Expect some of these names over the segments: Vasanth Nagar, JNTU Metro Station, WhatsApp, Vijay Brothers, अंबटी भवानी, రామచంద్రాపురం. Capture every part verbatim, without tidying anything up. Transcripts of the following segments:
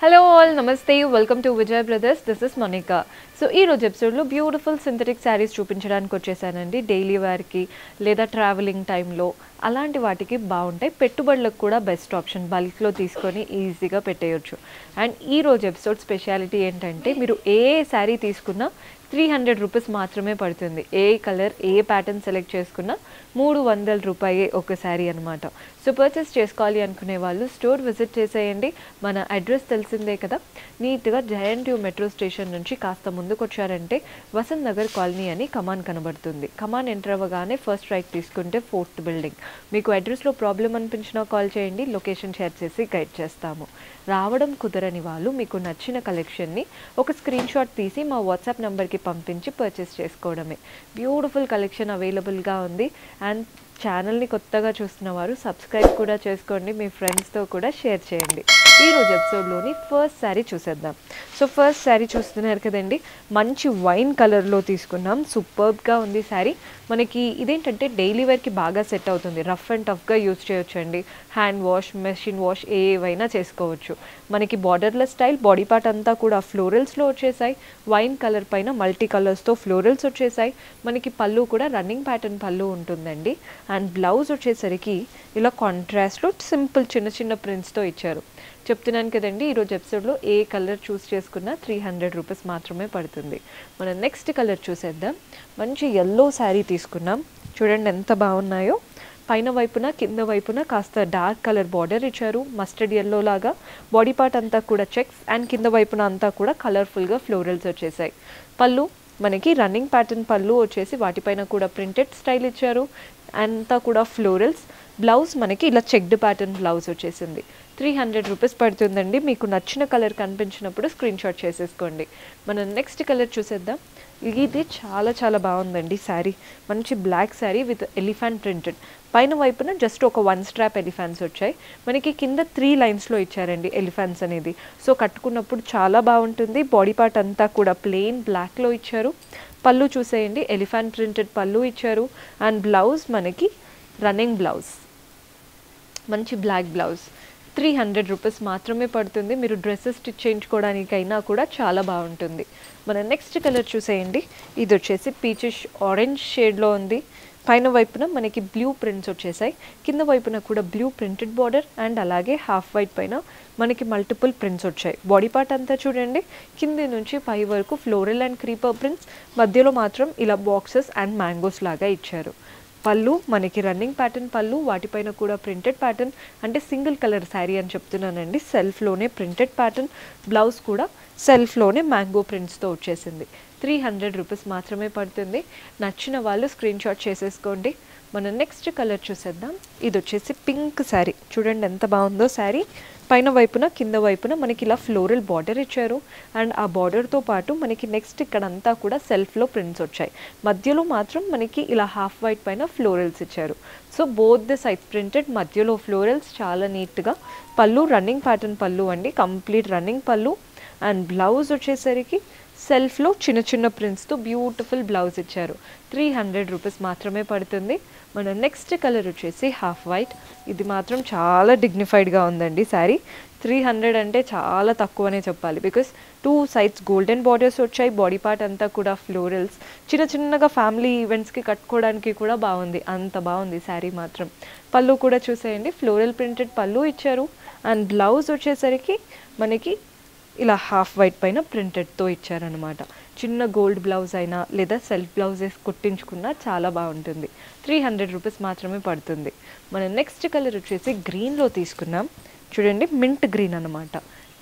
Hello all, namaste, welcome to Vijay Brothers. This is Monica. So ee roju episode lo beautiful synthetic sarees చూపించడానికి వచ్చేసానండి. Daily wear కి లేదా travelling time లో అలాంటి వాటికి బాగుంటాయి, పెట్టుబడులకు కూడా బెస్ట్ ఆప్షన్, బల్క్ లో తీసుకొని ఈజీగా పెట్టేయొచ్చు. అండ్ ఈ రోజు ఎపిసోడ్ స్పెషాలిటీ ఏంటంటే మీరు ఏ సారీ తీసుకున్నా three hundred రూపాయస్ మాత్రమే పడుతుంది. ఏ కలర్ ఏ ప్యాటర్న్ సెలెక్ట్ చేసుకున్నా three hundred రూపాయే ఒక సారీ అన్నమాట. సో పర్చేస్ చేసుకోవాలి అనుకునే వాళ్ళు స్టోర్ విజిట్ చేసేయండి. మన అడ్రస్ తెలిసిందే కదా, నీట్గా జైంట్ యూ మెట్రో స్టేషన్ నుంచి కాస్త ముందుకు వచ్చారంటే వసంత్ నగర్ కాలనీ అని కమాన్ కనబడుతుంది. కమాన్ ఎంటర్ అవ్వగానే ఫస్ట్ రైట్ తీసుకుంటే ఫోర్త్ బిల్డింగ్. మీకు అడ్రస్లో ప్రాబ్లం అనిపించినా కాల్ చేయండి, లొకేషన్ షేర్ చేసి గైడ్ చేస్తాము. రావడం కుదరని వాళ్ళు మీకు నచ్చిన కలెక్షన్ని ఒక స్క్రీన్ షాట్ తీసి మా వాట్సాప్ నెంబర్కి పంపించి పర్చేస్ చేసుకోవడమే. బ్యూటిఫుల్ కలెక్షన్ అవైలబుల్గా ఉంది. అండ్ ఛానల్ని కొత్తగా చూస్తున్న వారు సబ్స్క్రైబ్ కూడా చేసుకోండి, మీ ఫ్రెండ్స్తో కూడా షేర్ చేయండి. ఈరోజు ఎపిసోడ్లోని ఫస్ట్ శారీ చూసేద్దాం. సో ఫస్ట్ శారీ చూస్తున్నారు కదండి, మంచి వైన్ కలర్లో తీసుకున్నాం. సూపర్బ్గా ఉంది శారీ. మనకి ఇదేంటంటే డైలీ వేర్కి బాగా సెట్ అవుతుంది. రఫ్ అండ్ టఫ్గా యూజ్ చేయొచ్చండి. హ్యాండ్ వాష్, మెషిన్ వాష్ ఏవైనా చేసుకోవచ్చు. మనకి బార్డర్లెస్ స్టైల్, బాడీ పార్ట్ అంతా కూడా ఫ్లోరల్స్లో వచ్చేసాయి. వైన్ కలర్ పైన మల్టీ కలర్స్తో ఫ్లోరల్స్ వచ్చేసాయి. మనకి పళ్ళు కూడా రన్నింగ్ ప్యాటర్న్ పళ్ళు ఉంటుందండి. అండ్ బ్లౌజ్ వచ్చేసరికి ఇలా కాంట్రాస్ట్లో సింపుల్ చిన్న చిన్న ప్రింట్స్తో ఇచ్చారు. చెప్తున్నాను కదండి, ఈరోజు ఎపిసోడ్లో ఏ కలర్ చూస్ చేసుకున్నా త్రీ హండ్రెడ్ రూపీస్ మాత్రమే పడుతుంది. మనం నెక్స్ట్ కలర్ చూసేద్దాం. మంచి ఎల్లో శారీ తీసుకున్నాం. చూడండి ఎంత బాగున్నాయో. పైన వైపున కింద వైపున కాస్త డార్క్ కలర్ బార్డర్ ఇచ్చారు, మస్టర్డ్ ఎల్లో లాగా. బాడీ పార్ట్ అంతా కూడా చెక్స్ అండ్ కింద వైపున అంతా కూడా కలర్ఫుల్గా ఫ్లోరల్స్ వచ్చేసాయి. పళ్ళు మనకి రన్నింగ్ ప్యాటర్న్ పళ్ళు వచ్చేసి వాటిపైన కూడా ప్రింటెడ్ స్టైల్ ఇచ్చారు, అంతా కూడా ఫ్లోరల్స్. బ్లౌజ్ మనకి ఇలా చెక్డ్ ప్యాటర్న్ బ్లౌజ్ వచ్చేసింది. త్రీ హండ్రెడ్ రూపీస్ పడుతుందండి. మీకు నచ్చిన కలర్ కనిపించినప్పుడు స్క్రీన్ షాట్ చేసేసుకోండి. మనం నెక్స్ట్ కలర్ చూసేద్దాం. ఇది చాలా చాలా బాగుందండి శారీ. మంచి black sari with elephant printed. పైన వైపున జస్ట్ ఒక వన్ స్ట్రాప్ ఎలిఫెంట్స్ వచ్చాయి. మనకి కింద త్రీ లైన్స్లో ఇచ్చారండి ఎలిఫెంట్స్ అనేది. సో కట్టుకున్నప్పుడు చాలా బాగుంటుంది. బాడీ పార్ట్ అంతా కూడా ప్లెయిన్ బ్లాక్లో ఇచ్చారు. పళ్ళు చూసేయండి, ఎలిఫెంట్ ప్రింటెడ్ పళ్ళు ఇచ్చారు. అండ్ బ్లౌజ్ మనకి రన్నింగ్ బ్లౌజ్, మంచి black blouse. Three hundred rupees మాత్రమే పడుతుంది. మీరు డ్రెస్సెస్ స్టిచ్ చేయించుకోవడానికైనా కూడా చాలా బాగుంటుంది. మన నెక్స్ట్ కలర్ చూసేయండి. ఇది వచ్చేసి పీచిష్ ఆరెంజ్ షేడ్లో ఉంది. పైన వైపున మనకి బ్లూ ప్రింట్స్ వచ్చేసాయి. కింద వైపున కూడా బ్లూ ప్రింటెడ్ బార్డర్ అండ్ అలాగే హాఫ్ వైట్ పైన మనకి మల్టిపుల్ ప్రింట్స్ వచ్చాయి. బాడీ పార్ట్ అంతా చూడండి, కింది నుంచి పై వరకు ఫ్లోరల్ అండ్ క్రీపర్ ప్రింట్స్, మధ్యలో మాత్రం ఇలా బాక్సెస్ అండ్ మ్యాంగోస్ లాగా ఇచ్చారు. పళ్ళు మనకి రన్నింగ్ ప్యాటర్న్ పళ్ళు, వాటిపైన కూడా ప్రింటెడ్ ప్యాటర్న్. అంటే సింగిల్ కలర్ శారీ అని చెప్తున్నానండి. సెల్ఫ్లోనే ప్రింటెడ్ ప్యాటర్న్, బ్లౌజ్ కూడా సెల్ఫ్లోనే మ్యాంగో ప్రింట్స్తో వచ్చేసింది. త్రీ హండ్రెడ్ రూపీస్ మాత్రమే పడుతుంది. నచ్చిన వాళ్ళు స్క్రీన్ షాట్ చేసేసుకోండి. మనం నెక్స్ట్ కలర్ చూసేద్దాం. ఇది వచ్చేసి పింక్ శారీ. చూడండి ఎంత బాగుందో శారీ. పైన వైపున కింద వైపున మనకి ఇలా ఫ్లోరల్ బార్డర్ ఇచ్చారు. అండ్ ఆ బార్డర్తో పాటు మనకి నెక్స్ట్ ఇక్కడంతా కూడా సెల్ఫ్లో ప్రింట్స్ వచ్చాయి. మధ్యలో మాత్రం మనకి ఇలా హాఫ్ వైట్ పైన ఫ్లోరల్స్ ఇచ్చారు. So both the sides printed, మధ్యలో ఫ్లోరల్స్, చాలా నీట్గా. పళ్ళు రన్నింగ్ ప్యాటర్న్ పళ్ళు అండి, కంప్లీట్ రన్నింగ్ పళ్ళు. అండ్ బ్లౌజ్ వచ్చేసరికి సెల్ఫ్లో చిన్న చిన్న ప్రింట్స్తో బ్యూటిఫుల్ బ్లౌజ్ ఇచ్చారు. త్రీ హండ్రెడ్ రూపీస్ మాత్రమే పడుతుంది. మన నెక్స్ట్ కలర్ వచ్చేసి హాఫ్ వైట్. ఇది మాత్రం చాలా డిగ్నిఫైడ్గా ఉందండి శారీ. త్రీ హండ్రెడ్ అంటే చాలా తక్కువనే చెప్పాలి. Because two sides golden borders వచ్చాయి. బాడీ పార్ట్ అంతా కూడా ఫ్లోరల్స్, చిన్న చిన్నగా ఫ్యామిలీ ఈవెంట్స్కి కట్టుకోవడానికి కూడా బాగుంది. అంత బాగుంది శారీ మాత్రం. పళ్ళు కూడా చూసేయండి, ఫ్లోరల్ ప్రింటెడ్ పళ్ళు ఇచ్చారు. అండ్ బ్లౌజ్ వచ్చేసరికి మనకి ఇలా హాఫ్ వైట్ పైన ప్రింటెడ్తో ఇచ్చారనమాట. చిన్న గోల్డ్ బ్లౌజ్ అయినా లేదా సెల్ఫ్ బ్లౌజెస్ కుట్టించుకున్నా చాలా బాగుంటుంది. త్రీ హండ్రెడ్ రూపీస్ మాత్రమే పడుతుంది. మనం నెక్స్ట్ కలర్ వచ్చేసి గ్రీన్లో తీసుకున్నాం. చూడండి మింట్ గ్రీన్ అనమాట.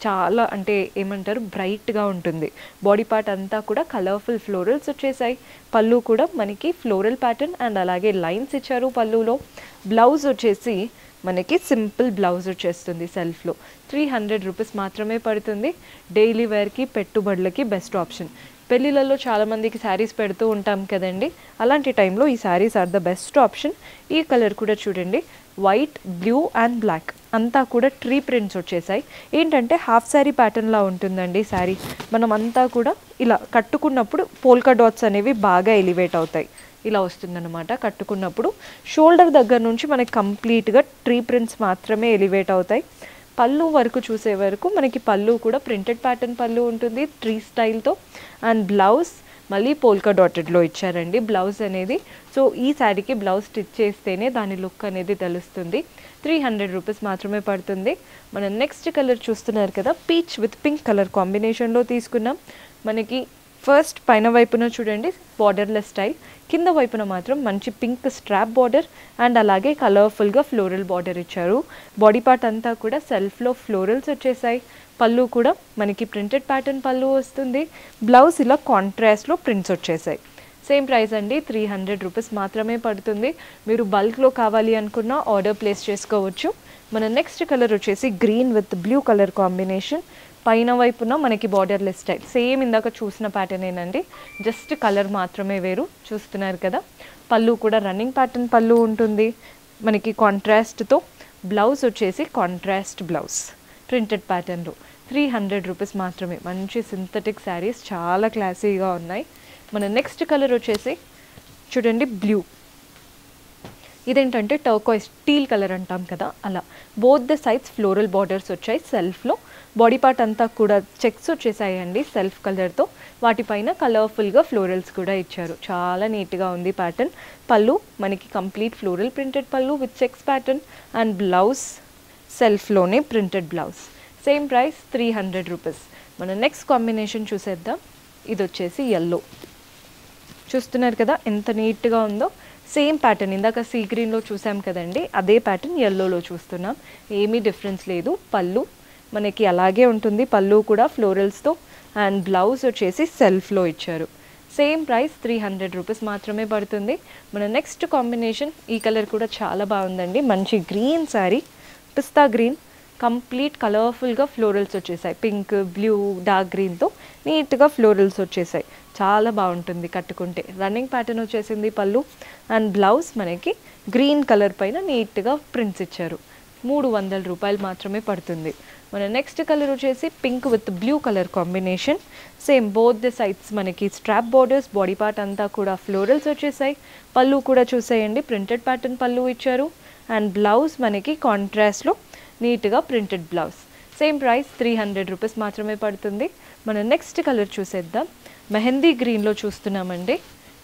చాలా అంటే ఏమంటారు, బ్రైట్గా ఉంటుంది. బాడీ పార్ట్ అంతా కూడా కలర్ఫుల్ ఫ్లోరల్స్ వచ్చేసాయి. పళ్ళు కూడా మనకి ఫ్లోరల్ ప్యాటర్న్ అండ్ అలాగే లైన్స్ ఇచ్చారు పళ్ళులో. బ్లౌజ్ వచ్చేసి మనకి సింపుల్ బ్లౌజ్ వచ్చేస్తుంది సెల్ఫ్లో. త్రీ హండ్రెడ్ రూపీస్ మాత్రమే పడుతుంది. డైలీ వేర్కి పెట్టుబడులకి బెస్ట్ ఆప్షన్. పెళ్ళిళ్ళలో చాలామందికి శారీస్ పెడుతూ ఉంటాం కదండి, అలాంటి టైంలో ఈ saris are the best option. ఈ కలర్ కూడా చూడండి, వైట్ బ్లూ అండ్ బ్లాక్ అంతా కూడా ట్రీ ప్రింట్స్ వచ్చేసాయి. ఏంటంటే హాఫ్ శారీ ప్యాటర్న్లా ఉంటుందండి శారీ. మనం అంతా కూడా ఇలా కట్టుకున్నప్పుడు పోల్కా డాట్స్ అనేవి బాగా ఎలివేట్ అవుతాయి. ఇలా వస్తుందన్నమాట. కట్టుకున్నప్పుడు షోల్డర్ దగ్గర నుంచి మనకి కంప్లీట్ గా ట్రీ ప్రింట్స్ మాత్రమే ఎలివేట్ అవుతాయి. పల్లు వరకు చూసే వరకు మనకి పల్లు కూడా ప్రింటెడ్ ప్యాటర్న్ పల్లు ఉంటుంది ట్రీ స్టైల్ తో. అండ్ బ్లౌజ్ మళ్ళీ పోల్కా డాటెడ్ లో ఇచ్చారండి బ్లౌజ్ అనేది. సో ఈ శారీకి బ్లౌజ్ స్టిచ్ చేస్తేనే దాని లుక్ అనేది తెలుస్తుంది. త్రీ హండ్రెడ్ రూపీస్ మాత్రమే పడుతుంది. మనం నెక్స్ట్ కలర్ చూస్తున్నారు కదా, పీచ్ విత్ పింక్ కలర్ కాంబినేషన్లో తీసుకున్నాం. మనకి ఫస్ట్ పైన వైపున చూడండి బార్డర్లెస్ స్టైల్, కింద వైపున మాత్రం మంచి పింక్ స్ట్రాప్ బార్డర్ అండ్ అలాగే కలర్ఫుల్గా ఫ్లోరల్ బార్డర్ ఇచ్చారు. బాడీ పార్ట్ అంతా కూడా సెల్ఫ్లో ఫ్లోరల్స్ వచ్చేసాయి. పళ్ళు కూడా మనకి ప్రింటెడ్ ప్యాటర్న్ పళ్ళు వస్తుంది. బ్లౌజ్ ఇలా కాంట్రాస్ట్లో ప్రింట్స్ వచ్చేసాయి. సేమ్ ప్రైస్ అండి, త్రీ హండ్రెడ్ రూపీస్ మాత్రమే పడుతుంది. మీరు బల్క్లో కావాలి అనుకున్నా ఆర్డర్ ప్లేస్ చేసుకోవచ్చు. మన నెక్స్ట్ కలర్ వచ్చేసి green with blue colour combination. పైన వైపున మనకి బార్డర్లెస్ స్టైల్ సేమ్ ఇందాక చూసిన ప్యాటర్నేనండి, జస్ట్ కలర్ మాత్రమే వేరు. చూస్తున్నారు కదా, పళ్ళు కూడా రన్నింగ్ ప్యాటర్న్ పళ్ళు ఉంటుంది మనకి కాంట్రాస్ట్తో. బ్లౌజ్ వచ్చేసి కాంట్రాస్ట్ బ్లౌజ్ ప్రింటెడ్ ప్యాటర్న్లో. త్రీ హండ్రెడ్ రూపీస్ మాత్రమే. మంచి సింథటిక్ శారీస్ చాలా క్లాసీగా ఉన్నాయి. మన నెక్స్ట్ కలర్ వచ్చేసి చూడండి బ్లూ, ఇదేంటంటే టర్కోయిస్ టీల్ కలర్ అంటాం కదా అలా. Both the sides floral borders వచ్చాయి సెల్ఫ్లో. బాడీ పార్ట్ అంతా కూడా చెక్స్ వచ్చేసాయండి సెల్ఫ్ కలర్తో. వాటిపైన కలర్ఫుల్గా ఫ్లోరల్స్ కూడా ఇచ్చారు. చాలా నీట్గా ఉంది ప్యాటర్న్. పళ్ళు మనకి కంప్లీట్ ఫ్లోరల్ ప్రింటెడ్ పళ్ళు with checks pattern. And blouse సెల్ఫ్లోనే printed blouse. Same price, three hundred rupees. మన నెక్స్ట్ కాంబినేషన్ చూసేద్దాం. ఇది వచ్చేసి ఎల్లో. చూస్తున్నారు కదా ఎంత నీట్గా ఉందో. సేమ్ ప్యాటర్న్ ఇందాక సీ గ్రీన్లో చూసాం కదండి, అదే ప్యాటర్న్ ఎల్లోలో చూస్తున్నాం. ఏమీ డిఫరెన్స్ లేదు. పళ్ళు మనకి అలాగే ఉంటుంది, పళ్ళు కూడా ఫ్లోరల్స్తో. అండ్ బ్లౌజ్ వచ్చేసి సెల్ఫ్లో ఇచ్చారు. Same price, three hundred rupees మాత్రమే పడుతుంది. మన నెక్స్ట్ కాంబినేషన్, ఈ కలర్ కూడా చాలా బాగుందండి. మంచి గ్రీన్ శారీ, పిస్తా గ్రీన్, కంప్లీట్ కలర్ఫుల్గా ఫ్లోరల్స్ వచ్చేసాయి. పింక్, బ్లూ, డార్క్ గ్రీన్తో నీట్గా ఫ్లోరల్స్ వచ్చేసాయి. చాలా బాగుంటుంది కట్టుకుంటే. రన్నింగ్ ప్యాటర్న్ వచ్చేసింది పళ్ళు. అండ్ బ్లౌజ్ మనకి గ్రీన్ కలర్ పైన నీట్గా ప్రింట్స్ ఇచ్చారు. మూడు వందల రూపాయలు మాత్రమే పడుతుంది. మన నెక్స్ట్ కలర్ వచ్చేసి pink with blue colour combination. Same both the sides మనకి స్ట్రాప్ బార్డర్స్, బాడీ పార్ట్ అంతా కూడా ఫ్లోరల్స్ వచ్చేసాయి. పళ్ళు కూడా చూసేయండి, ప్రింటెడ్ ప్యాటర్న్ పళ్ళు ఇచ్చారు. అండ్ బ్లౌజ్ మనకి కాంట్రాస్ట్లో నీట్గా printed blouse. Same price, three hundred rupees మాత్రమే పడుతుంది. మన నెక్స్ట్ కలర్ చూసేద్దాం. మెహందీ గ్రీన్లో చూస్తున్నామండి.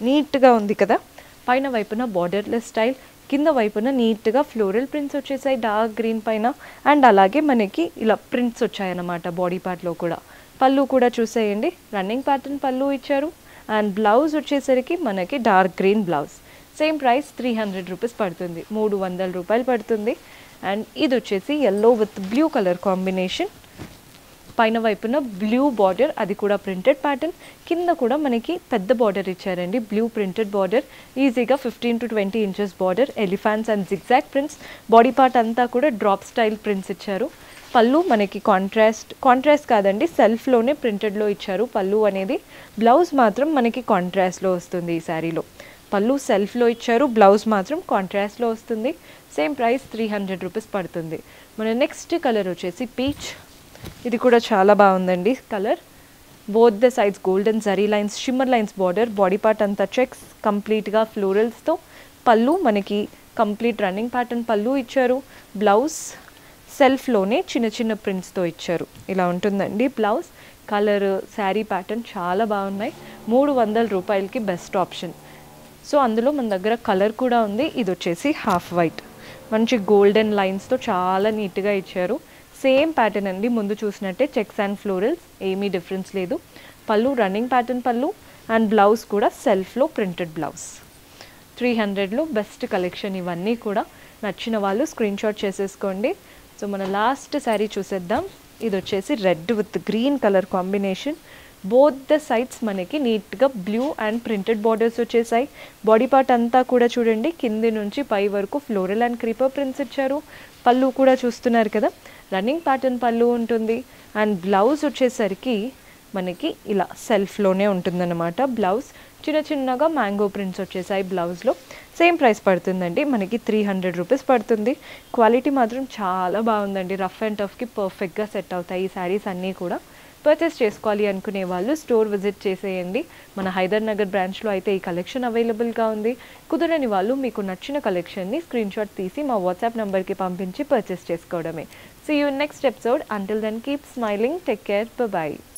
నీట్గా ఉంది కదా. పైన వైపున బార్డర్లెస్ స్టైల్, కింద వైపున నీట్గా ఫ్లోరల్ ప్రింట్స్ వచ్చేసాయి డార్క్ గ్రీన్ పైన. అండ్ అలాగే మనకి ఇలా ప్రింట్స్ వచ్చాయన్నమాట బాడీ పార్ట్లో కూడా. పళ్ళు కూడా చూసేయండి, రన్నింగ్ ప్యాటర్న్ పళ్ళు ఇచ్చారు. అండ్ బ్లౌజ్ వచ్చేసరికి మనకి dark green blouse. Same price, three hundred rupees పడుతుంది. మూడు వందల రూపాయలు పడుతుంది. అండ్ ఇది వచ్చేసి yellow with blue colour combination. పైన వైపున బ్లూ బార్డర్, అది కూడా ప్రింటెడ్ ప్యాటర్న్. కింద కూడా మనకి పెద్ద బార్డర్ ఇచ్చారండి, బ్లూ ప్రింటెడ్ బార్డర్. ఈజీగా fifteen to twenty inches border, elephants and zigzag prints. Body part అంతా కూడా డ్రాప్ స్టైల్ ప్రింట్స్ ఇచ్చారు. పళ్ళు మనకి కాంట్రాస్ట్ కాంట్రాస్ట్ కాదండి, సెల్ఫ్లోనే ప్రింటెడ్లో ఇచ్చారు పళ్ళు అనేది. బ్లౌజ్ మాత్రం మనకి కాంట్రాస్ట్లో వస్తుంది ఈ శారీలో. పళ్ళు సెల్ఫ్లో ఇచ్చారు, బ్లౌజ్ మాత్రం కాంట్రాస్ట్లో వస్తుంది. Same price, three hundred rupees పడుతుంది. మన నెక్స్ట్ కలర్ వచ్చేసి పీచ్. ఇది కూడా చాలా బాగుందండి colour. Both the sides golden zari lines, shimmer lines border, body part అంతా చెక్స్, కంప్లీట్గా ఫ్లోరల్స్తో. పళ్ళు మనకి కంప్లీట్ రన్నింగ్ ప్యాటర్న్ పళ్ళు ఇచ్చారు. బ్లౌజ్ సెల్ఫ్లోనే చిన్న చిన్న ప్రింట్స్తో ఇచ్చారు. ఇలా ఉంటుందండి బ్లౌజ్. కలర్, శారీ ప్యాటర్న్ చాలా బాగున్నాయి. మూడు వందల రూపాయలకి బెస్ట్ ఆప్షన్. సో అందులో మన దగ్గర కలర్ కూడా ఉంది. ఇది వచ్చేసి హాఫ్ వైట్, మంచి గోల్డెన్ లైన్స్తో చాలా నీట్గా ఇచ్చారు. సేమ్ ప్యాటర్న్ అండి ముందు చూసినట్టే, చెక్స్ అండ్ ఫ్లోరల్స్, ఏమీ డిఫరెన్స్ లేదు. పళ్ళు రన్నింగ్ ప్యాటర్న్ పళ్ళు. అండ్ బ్లౌజ్ కూడా సెల్ఫ్లో ప్రింటెడ్ బ్లౌజ్. త్రీ హండ్రెడ్లో బెస్ట్ కలెక్షన్ ఇవన్నీ కూడా. నచ్చిన వాళ్ళు స్క్రీన్ షాట్ చేసేసుకోండి. సో మన లాస్ట్ శారీ చూసేద్దాం. ఇది వచ్చేసి red with green colour combination. Both the sides మనకి నీట్గా బ్లూ అండ్ ప్రింటెడ్ బార్డర్స్ వచ్చేసాయి. బాడీ పార్ట్ అంతా కూడా చూడండి, కింది నుంచి పై వరకు ఫ్లోరల్ అండ్ క్రీపర్ ప్రింట్స్ ఇచ్చారు. పళ్ళు కూడా చూస్తున్నారు కదా, రన్నింగ్ ప్యాటర్న్ పళ్ళు ఉంటుంది. అండ్ బ్లౌజ్ వచ్చేసరికి మనకి ఇలా సెల్ఫ్లోనే ఉంటుందన్నమాట బ్లౌజ్. చిన్న చిన్నగా మ్యాంగో ప్రింట్స్ వచ్చేసాయి బ్లౌజ్లో. సేమ్ ప్రైస్ పడుతుందండి మనకి, త్రీ హండ్రెడ్ రూపీస్ పడుతుంది. క్వాలిటీ మాత్రం చాలా బాగుందండి. రఫ్ అండ్ టఫ్కి పర్ఫెక్ట్గా సెట్ అవుతాయి ఈ శారీస్ అన్నీ కూడా. పర్చేస్ చేసుకోవాలి అనుకునే వాళ్ళు స్టోర్ విజిట్ చేసేయండి. మన హైదర్నగర్ బ్రాంచ్లో అయితే ఈ కలెక్షన్ అవైలబుల్గా ఉంది. కుదరని వాళ్ళు మీకు నచ్చిన కలెక్షన్ని స్క్రీన్ షాట్ తీసి మా వాట్సాప్ నెంబర్కి పంపించి పర్చేస్ చేసుకోవడమే. See you in next episode. Until then, keep smiling. Take care. Bye-bye.